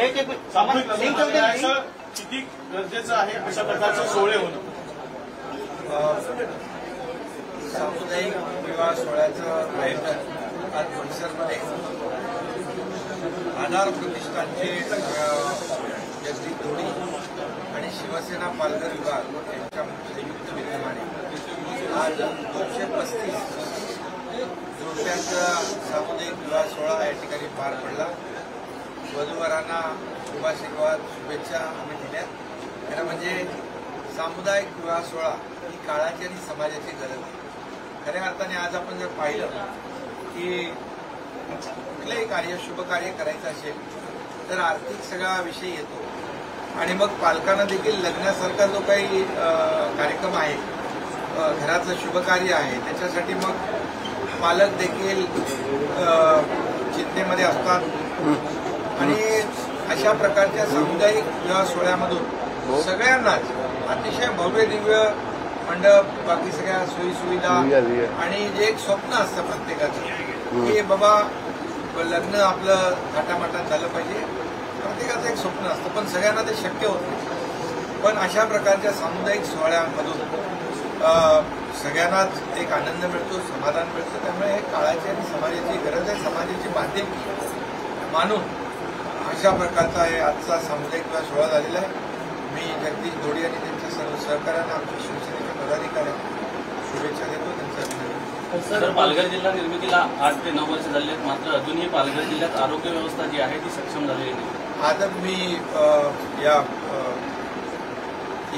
आहे ते सामाजिक लग्न किती गरजेचं आहे अशा प्रकारचे सोहळे होणं. सामुदायिक विवाह सोहळ्याचं आयोजन आज परिसरमध्ये आधार प्रतिष्ठानचे जगदीप धोडी आणि शिवसेना पालघर विभाग यांच्या संयुक्त विद्यमाने आज 235 जोडप्यांचा सामुदायिक विवाह सोहळा या ठिकाणी पार पडला. वधूवरांना शुभाशीर्वाद शुभेच्छा आम्ही दिल्या. खरं म्हणजे सामुदायिक विवाह सोहळा ही काळाची आणि समाजाची गरज आहे. खऱ्या अर्थाने आज आपण जर पाहिलं की कुठलंही कार्य शुभ कार्य करायचं असेल तर आर्थिक सगळा विषय येतो आणि मग पालकांना देखील लग्नासारखा जो काही कार्यक्रम आहे घराचं शुभकार्य आहे त्याच्यासाठी मग पालक देखील चिंतेमध्ये असतात आणि अशा प्रकारच्या सामुदायिक विवाह सोहळ्यामधून सगळ्यांनाच अतिशय भव्य दिव्य मंडप बाकी सगळ्या सोयीसुविधा आणि जे एक स्वप्न असतं प्रत्येकाचं की बाबा लग्न आपलं थाटामाटात झालं पाहिजे प्रत्येकाचं एक स्वप्न असतं पण सगळ्यांना ते शक्य होत नाही. पण अशा प्रकारच्या सामुदायिक सोहळ्यांमधून सगळ्यांनाच एक आनंद मिळतो समाधान मिळतं. त्यामुळे हे काळाची आणि समाजाची गरज आहे. समाजाची बांधिलकी मानून अशा प्रकारचा हे आजचा सामुदायिक विवाह सोहळा झालेला आहे. मी जगदीश धोडी आणि त्यांच्या सर्व सहकाऱ्यांना आमच्या शिवसेनेच्या पदाधिकाऱ्यांना शुभेच्छा देतो. त्यांचं अभिनंदन. सर पालघर जिल्हा निर्मितीला 8 ते 9 वर्ष झाले आहेत मात्र अजूनही पालघर जिल्ह्यात आरोग्य व्यवस्था जी आहे ती सक्षम झालेली नाही. आता मी या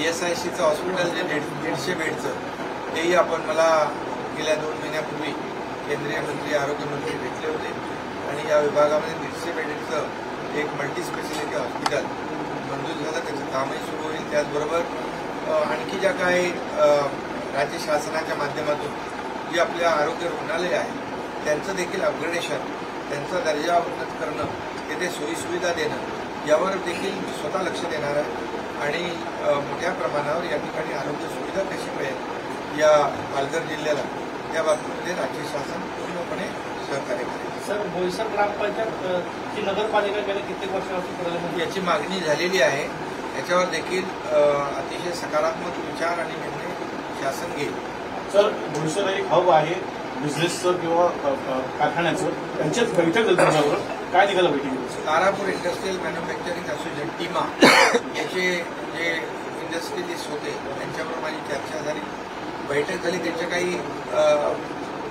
ESICचं हॉस्पिटल जे 150 बेडचं तेही आपण मला गेल्या 2 महिन्यापूर्वी केंद्रीय मंत्री आरोग्यमंत्री भेटले होते आणि या विभागामध्ये 150 बेडचं एक मल्टीस्पेशालिटी हॉस्पिटल मंजूर झालं. त्याचं कामही सुरू होईल. त्याचबरोबर आणखी ज्या काही राज्य शासनाच्या माध्यमातून जी आपल्या आरोग्य रुग्णालयं आहेत त्यांचं देखील अपग्रेडेशन त्यांचा दर्जा उन्नत करणं तिथे सोयीसुविधा देणं यावर देखील मी स्वतः लक्ष देणार आहे आणि मोठ्या प्रमाणावर या ठिकाणी आरोग्य सुविधा कशी मिळेल या पालघर जिल्ह्याला या बाबतीमध्ये राज्य शासन पूर्णपणे सहकार्य करेल. सर बोईसर ग्रामपंचायत जी नगरपालिका गेल्या कित्येक वर्षापासून याची मागणी झालेली आहे याच्यावर देखील अतिशय सकारात्मक विचार आणि निर्णय शासन घेईल. सर बोईसर एक हब आहे बिझनेसचं किंवा कारखान्याचं त्यांच्याच बैठक झाल्यावर काय निघाला बैठकीत तारापूर इंडस्ट्रीयल मॅन्युफॅक्चरिंग असोसिएशन टीमा याचे जे इंडस्ट्रीलिस्ट होते त्यांच्यावर माझी चर्चा झाली बैठक झाली. त्यांचे काही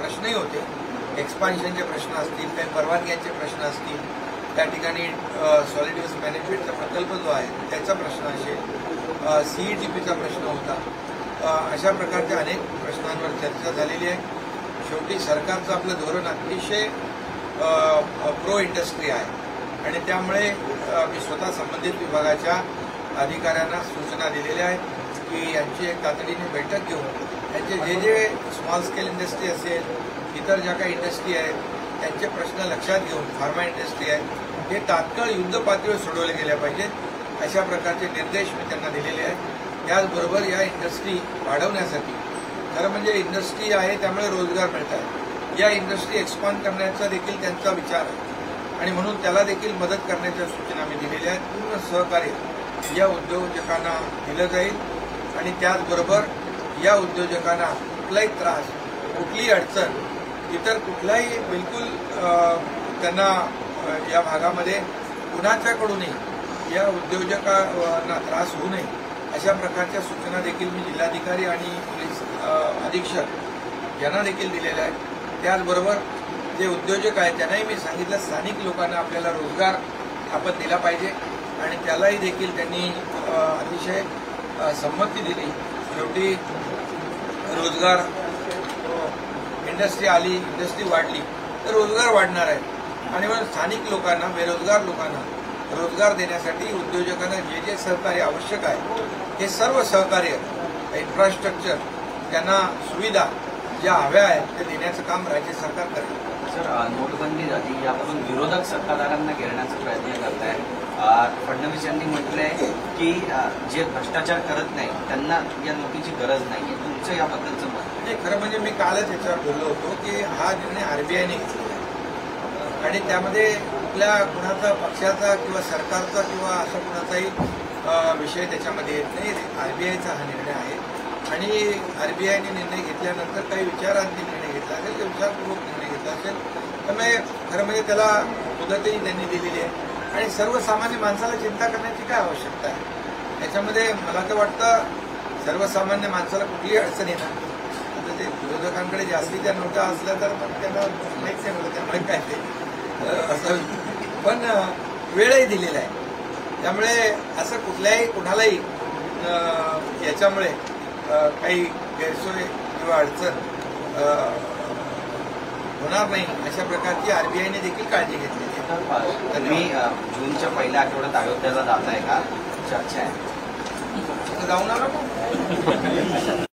प्रश्नही होते एक्सपान्शनचे प्रश्न असतील काही परवानग्यांचे प्रश्न असतील त्या ठिकाणी सॉलिड वेस्ट मॅनेजमेंटचा प्रकल्प जो आहे त्याचा प्रश्न असेल CETPचा प्रश्न होता अशा प्रकारच्या अनेक प्रश्नांवर चर्चा झालेली आहे. शेवटी सरकारचं आपलं धोरण अतिशय प्रो इंडस्ट्री आहे आणि त्यामुळे मी स्वतः संबंधित विभागाच्या अधिकाऱ्यांना सूचना दिलेल्या आहेत की यांची एक तातडीने बैठक घेऊन त्यांचे जे जे स्मॉल स्केल इंडस्ट्री असेल इतर ज्या काही इंडस्ट्री आहेत त्यांचे प्रश्न लक्षात घेऊन फार्मा इंडस्ट्री आहे हे तात्काळ युद्ध पातळीवर सोडवले गेले पाहिजेत अशा प्रकारचे निर्देश मी त्यांना दिलेले आहेत. त्याचबरोबर या इंडस्ट्री वाढवण्यासाठी खरं म्हणजे इंडस्ट्री आहे त्यामुळे रोजगार मिळतात या इंडस्ट्री एक्सपांड करण्याचा देखील त्यांचा विचार आहे आणि म्हणून त्याला देखील मदत करण्याच्या सूचना मी दिलेल्या आहेत. पूर्ण सहकार्य या उद्योजकांना दिलं जाईल आणि त्याचबरोबर या उद्योजकांना कुठलाही त्रास कुठलीही अडचण इतर कुठलाही बिलकुल त्यांना या भागामध्ये कुणाच्याकडूनही या उद्योजकांना त्रास होऊ नये अशा प्रकारच्या सूचना देखील मी जिल्हाधिकारी आणि पोलीस अधीक्षक यांना देखील दिलेल्या आहेत. त्याचबरोबर जे उद्योजक आहेत त्यांनाही मी सांगितलं स्थानिक लोकांना आपल्याला रोजगार आपण दिला पाहिजे आणि त्यालाही देखील त्यांनी अतिशय संमती दिली. शेवटी रोजगार इंडस्ट्री आली इंडस्ट्री वाढली तर रोजगार वाढणार आहे आणि मग स्थानिक लोकांना बेरोजगार लोकांना रोजगार देण्यासाठी उद्योजकांना जे जे सहकार्य आवश्यक आहे हे सर्व सहकार्य इन्फ्रास्ट्रक्चर त्यांना सुविधा ज्या हव्या आहेत ते देण्याचं काम राज्य सरकार करेल. सर नोटबंदी झाली यापासून विरोधक सत्ताधाऱ्यांना घेण्याचा प्रयत्न करत आहे. फडणवीस यांनी म्हटलंय की जे भ्रष्टाचार करत नाही त्यांना या नोटीची गरज नाही आहे तुमचं याबद्दलचं मत? नाही खरं म्हणजे मी कालच याच्यावर बोललो होतो की हा निर्णय RBI ने घेतलेला आहे आणि त्यामध्ये आपल्या कोणाचा पक्षाचा किंवा सरकारचा किंवा असा कोणाचाही विषय त्याच्यामध्ये येत नाही। आरबीआयचा हा निर्णय आहे आणि आरबीआयने निर्णय घेतल्यानंतर काही विचारांनी निर्णय घेतला असेल, ते विचारपूर्वक निर्णय घेतला असेल, त्यामुळे खरं म्हणजे त्याला मुदतही त्यांनी दिलेली आहे आणि सर्वसामान्य माणसाला चिंता करण्याची काय आवश्यकता आहे त्याच्यामध्ये। मला तर वाटतं सर्वसामान्य माणसाला कुठलीही अडचण येणार नाही। आता ते विरोधकांकडे जास्ती त्या नोटा असल्या तर पण त्यांना माहीत नाही मला त्यामुळे काय ते असं, पण वेळही दिलेला आहे त्यामुळे असं कुठल्याही कुणालाही याच्यामुळे काही गैरसोय किंवा अडचण होणार नाही अशा प्रकारची आरबीआयने देखील काळजी घेतलेली आहे। तुम्ही जूनच्या पहिल्या आठवड्यात अयोध्येला जाताय का? चर्चा आहे, जाऊन आला